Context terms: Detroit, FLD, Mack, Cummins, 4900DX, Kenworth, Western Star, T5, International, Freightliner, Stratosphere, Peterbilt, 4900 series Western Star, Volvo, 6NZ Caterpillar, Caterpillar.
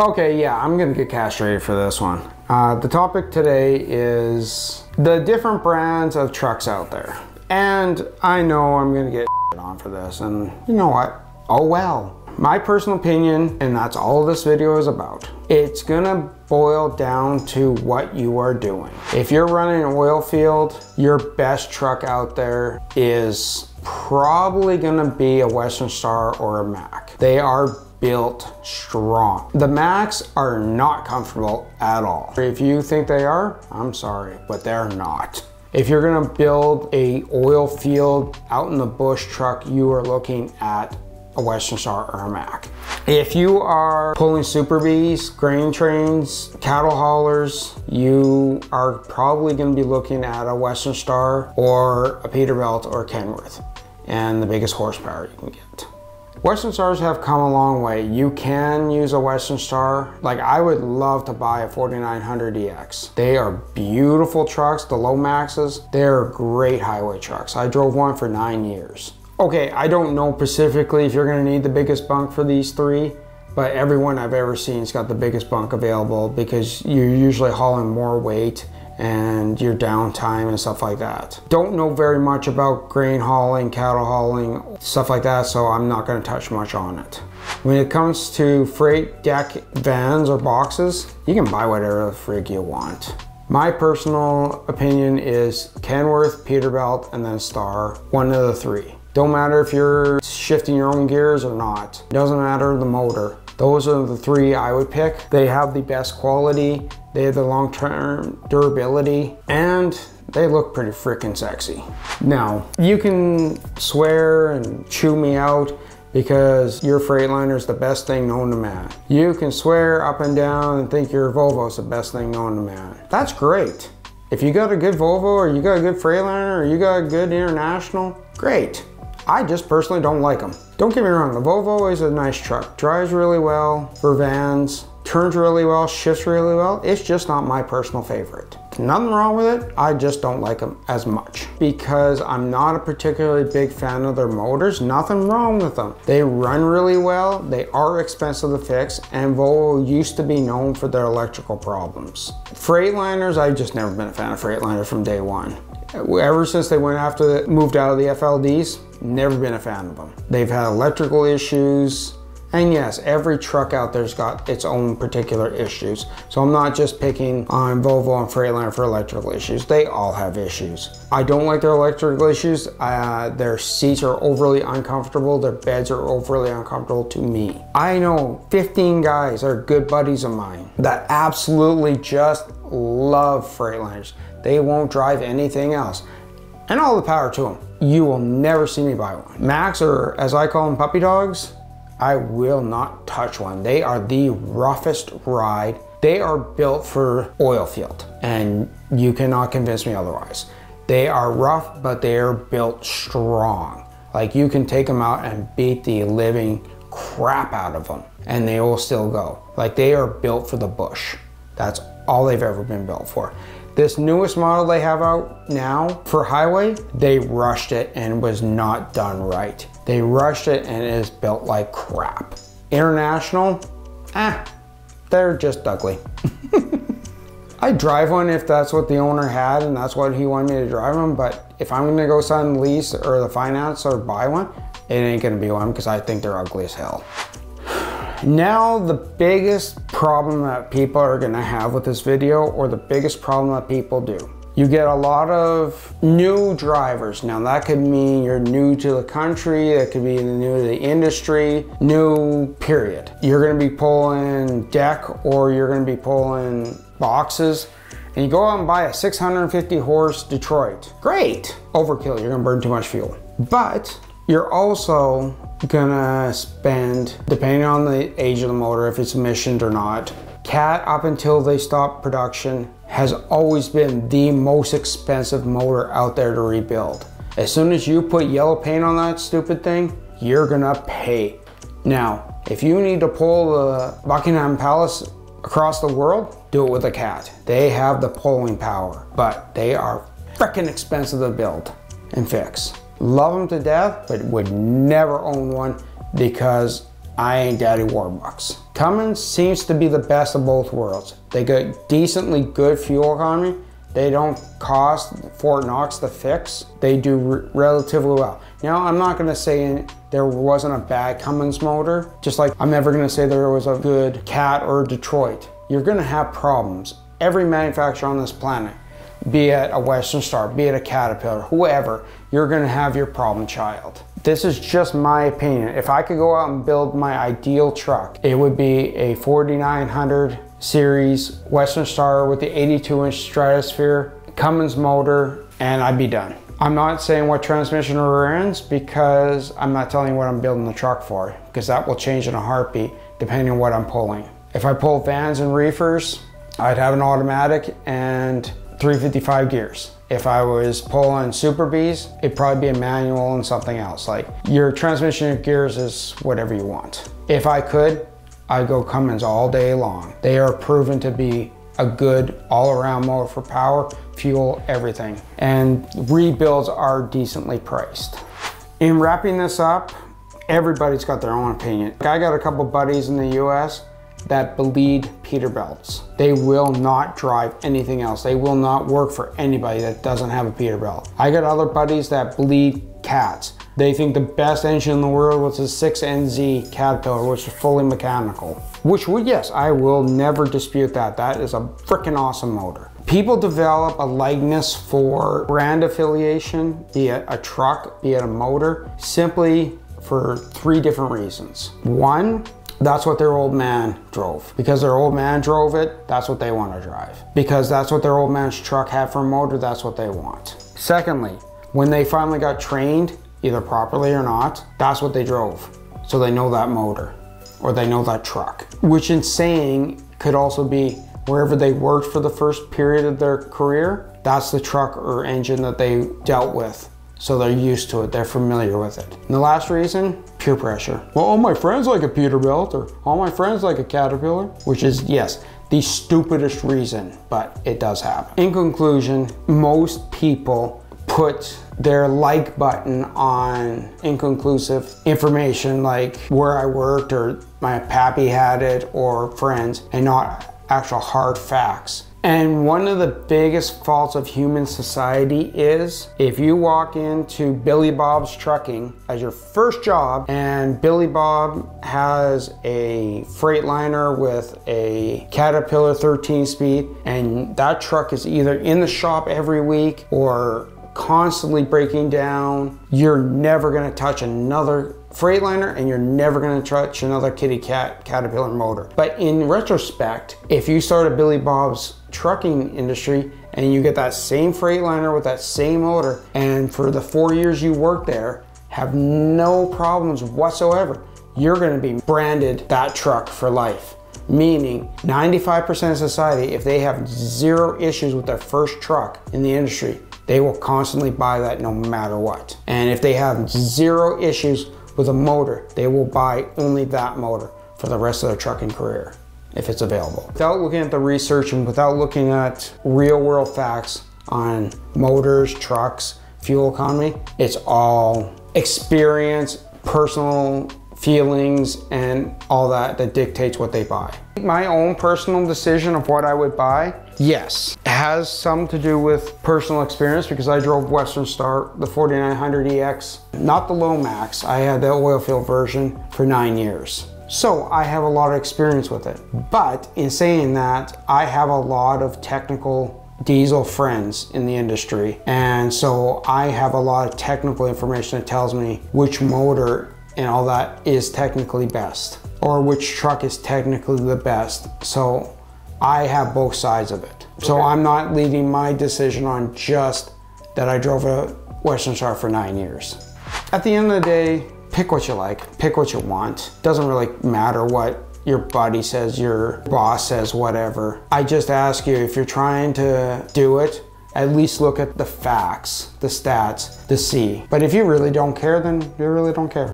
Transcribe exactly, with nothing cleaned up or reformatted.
Okay, yeah, I'm gonna get castrated for this one. Uh, the topic today is the different brands of trucks out there. And I know I'm gonna get on for this, and you know what? Oh well. My personal opinion, and that's all this video is about, it's gonna boil down to what you are doing. If you're running an oil field, your best truck out there is probably gonna be a Western Star or a Mack. They are built strong. The Macks are not comfortable at all. If you think they are, I'm sorry, but they're not. If you're gonna build a oil field out in the bush truck, you are looking at a Western Star or a Mack. If you are pulling Super B's, grain trains, cattle haulers, you are probably gonna be looking at a Western Star or a Peterbilt or Kenworth, and the biggest horsepower you can get. Western Stars have come a long way. You can use a Western Star. Like, I would love to buy a forty-nine hundred D X. They are beautiful trucks, the low maxes. They're great highway trucks. I drove one for nine years. Okay, I don't know specifically if you're gonna need the biggest bunk for these three, but everyone I've ever seen has got the biggest bunk available because you're usually hauling more weight and your downtime and stuff like that. Don't know very much about grain hauling, cattle hauling, stuff like that, so I'm not gonna touch much on it. When it comes to freight deck vans or boxes, you can buy whatever frig you want. My personal opinion is Kenworth, Peterbilt, and then Star, one of the three. Don't matter if you're shifting your own gears or not. It doesn't matter the motor. Those are the three I would pick. They have the best quality, they have the long-term durability, and they look pretty freaking sexy. Now, you can swear and chew me out because your Freightliner is the best thing known to man. You can swear up and down and think your Volvo is the best thing known to man. That's great. If you got a good Volvo, or you got a good Freightliner, or you got a good International, great. I just personally don't like them. Don't get me wrong, the Volvo is a nice truck. Drives really well for vans, turns really well, shifts really well. It's just not my personal favorite. Nothing wrong with it, I just don't like them as much because I'm not a particularly big fan of their motors. Nothing wrong with them. They run really well, they are expensive to fix, and Volvo used to be known for their electrical problems. Freightliners, I've just never been a fan of Freightliner from day one. Ever since they went after the, moved out of the F L Ds, never been a fan of them. They've had electrical issues, and yes, every truck out there's got its own particular issues. So I'm not just picking on Volvo and Freightliner for electrical issues. They all have issues. I don't like their electrical issues. Uh, their seats are overly uncomfortable. Their beds are overly uncomfortable to me. I know fifteen guys are good buddies of mine that absolutely just love Freightliners. They won't drive anything else. And all the power to them. You will never see me buy one. Macks, or as I call them, puppy dogs, I will not touch one. They are the roughest ride. They are built for oil field, and you cannot convince me otherwise. They are rough, but they are built strong. Like, you can take them out and beat the living crap out of them, and they will still go. Like, they are built for the bush. That's all they've ever been built for. This newest model they have out now for highway, they rushed it and was not done right. They rushed it and it is built like crap. International, ah, they're just ugly. I drive one if that's what the owner had and that's what he wanted me to drive one, but if I'm gonna go sign the lease or the finance or buy one, it ain't gonna be one because I think they're ugly as hell. Now, the biggest problem that people are gonna have with this video, or the biggest problem that people do, you get a lot of new drivers. Now, that could mean you're new to the country, that could be new to the industry, new period. You're gonna be pulling deck or you're gonna be pulling boxes, and you go out and buy a six hundred fifty horse Detroit. Great, overkill, you're gonna burn too much fuel. But you're also gonna spend, depending on the age of the motor, if it's emissioned or not, Cat, up until they stopped production, has always been the most expensive motor out there to rebuild. As soon as you put yellow paint on that stupid thing, you're gonna pay. Now, if you need to pull the Buckingham Palace across the world, do it with a Cat. They have the pulling power, but they are freaking expensive to build and fix. Love them to death, but would never own one because I ain't daddy Warbucks. Cummins seems to be the best of both worlds. They get decently good fuel economy. They don't cost Fort Knox to fix. They do re relatively well. Now, I'm not gonna say there wasn't a bad Cummins motor, just like I'm never gonna say there was a good Cat or Detroit. You're gonna have problems. Every manufacturer on this planet, be it a Western Star, be it a Caterpillar, whoever, you're gonna have your problem child. This is just my opinion. If I could go out and build my ideal truck, it would be a forty-nine hundred series Western Star with the eighty-two inch Stratosphere, Cummins motor, and I'd be done. I'm not saying what transmission or rear ends because I'm not telling you what I'm building the truck for, because that will change in a heartbeat depending on what I'm pulling. If I pull vans and reefers, I'd have an automatic and three fifty-five gears. If I was pulling Super B's, it'd probably be a manual and something else. Like, your transmission and gears is whatever you want. If I could, I'd go Cummins all day long. They are proven to be a good all-around motor for power, fuel, everything. And rebuilds are decently priced. In wrapping this up, everybody's got their own opinion. I got a couple buddies in the U S that bleed Peterbilts. They will not drive anything else. They will not work for anybody that doesn't have a Peterbilt. I got other buddies that bleed Cats. They think the best engine in the world was the six N Z Caterpillar, which is fully mechanical. Which, would yes, I will never dispute that. That is a freaking awesome motor. People develop a likeness for brand affiliation, be it a truck, be it a motor, simply for three different reasons. One, that's what their old man drove. Because their old man drove it, that's what they want to drive. Because that's what their old man's truck had for a motor, that's what they want. Secondly, when they finally got trained, either properly or not, that's what they drove. So they know that motor, or they know that truck. Which in saying could also be wherever they worked for the first period of their career, that's the truck or engine that they dealt with. So they're used to it, they're familiar with it. And the last reason, peer pressure. Well, all my friends like a Peterbilt, or all my friends like a Caterpillar, which is, yes, the stupidest reason, but it does happen. In conclusion, most people put their like button on inconclusive information, like where I worked, or my pappy had it, or friends, and not actual hard facts. And one of the biggest faults of human society is if you walk into Billy Bob's Trucking as your first job and Billy Bob has a Freightliner with a Caterpillar thirteen speed, and that truck is either in the shop every week or constantly breaking down, you're never gonna touch another Freightliner, and you're never gonna touch another kitty cat Caterpillar motor. But in retrospect, if you start a Billy Bob's Trucking industry and you get that same Freightliner with that same motor, and for the four years you work there, have no problems whatsoever, you're gonna be branded that truck for life. Meaning ninety-five percent of society, if they have zero issues with their first truck in the industry, they will constantly buy that no matter what. And if they have zero issues with a motor, they will buy only that motor for the rest of their trucking career, if it's available. Without looking at the research and without looking at real world facts on motors, trucks, fuel economy, it's all experience, personal feelings, and all that that dictates what they buy. My own personal decision of what I would buy, yes, has some to do with personal experience, because I drove Western Star, the forty-nine hundred E X, not the low max. I had the oil field version for nine years. So I have a lot of experience with it. But in saying that, I have a lot of technical diesel friends in the industry. And so I have a lot of technical information that tells me which motor and all that is technically best, or which truck is technically the best. So I have both sides of it. Okay. So I'm not leaving my decision on just that I drove a Western Star for nine years. At the end of the day, pick what you like, pick what you want. Doesn't really matter what your buddy says, your boss says, whatever. I just ask you, if you're trying to do it, at least look at the facts, the stats, to see. But if you really don't care, then you really don't care.